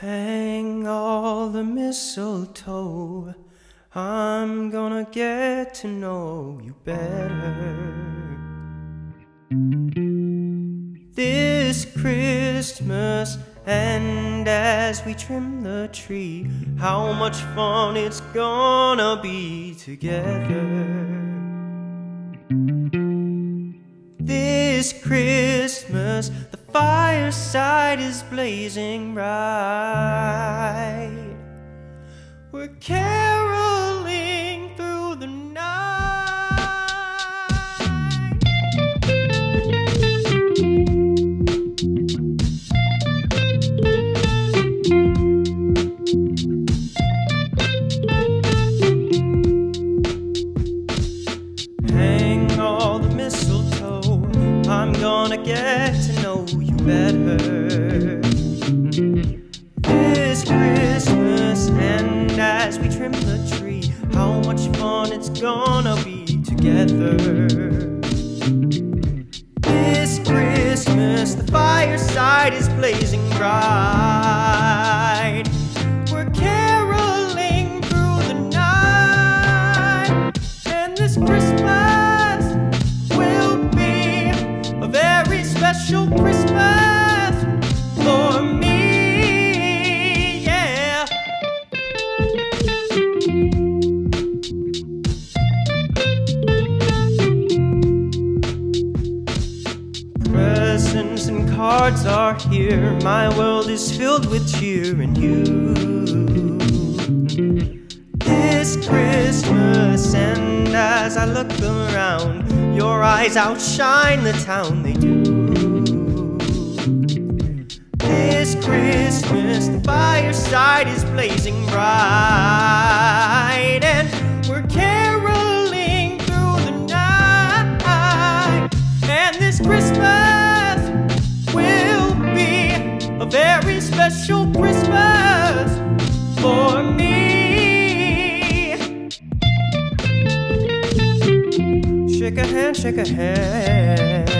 Hang all the mistletoe, I'm gonna get to know you better. This Christmas, and as we trim the tree, how much fun it's gonna be together. This Christmas, the fireside is blazing bright. We're caroling through the night. Hang all the mistletoe, I'm gonna get to know you better. This Christmas, and as we trim the tree, how much fun it's gonna be together. This Christmas, the fireside is blazing bright. We're caroling through the night, and this Christmas, special Christmas for me, yeah. Presents and cards are here, my world is filled with cheer and you. This Christmas, and as I look around, your eyes outshine the town, they do. This Christmas, the fireside is blazing bright, and we're caroling through the night. And this Christmas will be a very special Christmas for me. Shake a hand, shake a hand.